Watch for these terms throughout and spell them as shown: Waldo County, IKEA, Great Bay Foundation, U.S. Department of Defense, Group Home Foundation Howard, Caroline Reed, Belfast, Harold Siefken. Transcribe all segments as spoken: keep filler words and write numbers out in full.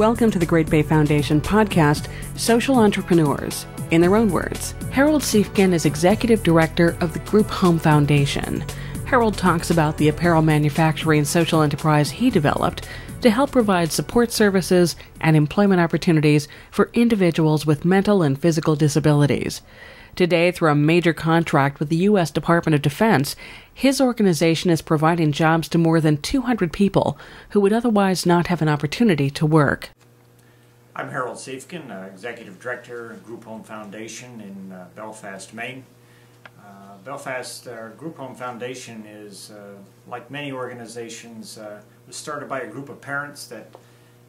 Welcome to the Great Bay Foundation podcast, Social Entrepreneurs, in their own words. Harold Siefken is Executive Director of the Group Home Foundation. Harold talks about the apparel manufacturing and social enterprise he developed to help provide support services and employment opportunities for individuals with mental and physical disabilities. Today, through a major contract with the U S Department of Defense, his organization is providing jobs to more than two hundred people who would otherwise not have an opportunity to work. I'm Harold Siefken, uh, Executive Director of Group Home Foundation in uh, Belfast, Maine. Uh, Belfast uh, Group Home Foundation is, uh, like many organizations, uh, was started by a group of parents that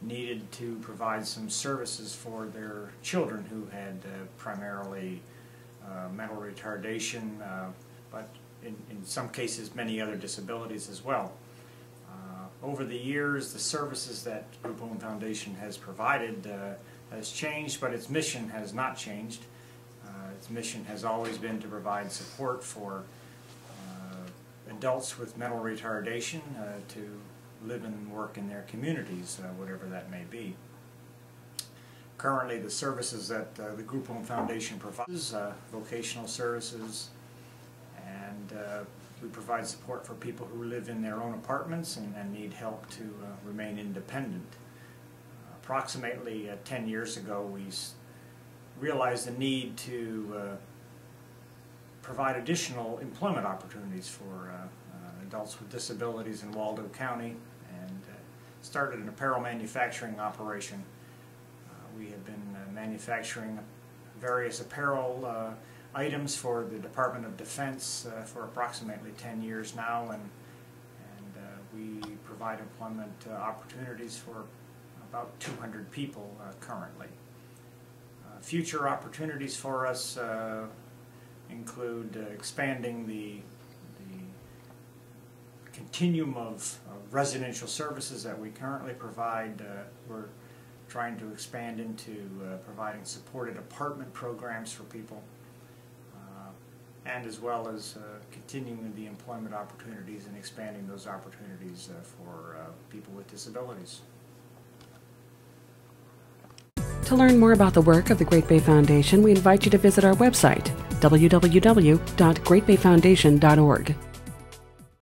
needed to provide some services for their children who had uh, primarily Uh, mental retardation, uh, but in, in some cases many other disabilities as well. Uh, over the years, the services that Group Home Foundation has provided uh, has changed, but its mission has not changed. Uh, its mission has always been to provide support for uh, adults with mental retardation uh, to live and work in their communities, uh, whatever that may be. Currently, the services that uh, the Group Home Foundation provides, uh, vocational services, and uh, we provide support for people who live in their own apartments and, and need help to uh, remain independent. Uh, approximately uh, ten years ago, we s realized the need to uh, provide additional employment opportunities for uh, uh, adults with disabilities in Waldo County, and uh, started an apparel manufacturing operation. We had been uh, manufacturing various apparel uh, items for the Department of Defense uh, for approximately ten years now, and, and uh, we provide employment uh, opportunities for about two hundred people uh, currently. Uh, future opportunities for us uh, include uh, expanding the, the continuum of uh, residential services that we currently provide. Uh, we're trying to expand into uh, providing supported apartment programs for people, uh, and as well as uh, continuing the employment opportunities and expanding those opportunities uh, for uh, people with disabilities. To learn more about the work of the Great Bay Foundation, we invite you to visit our website, w w w dot great bay foundation dot org.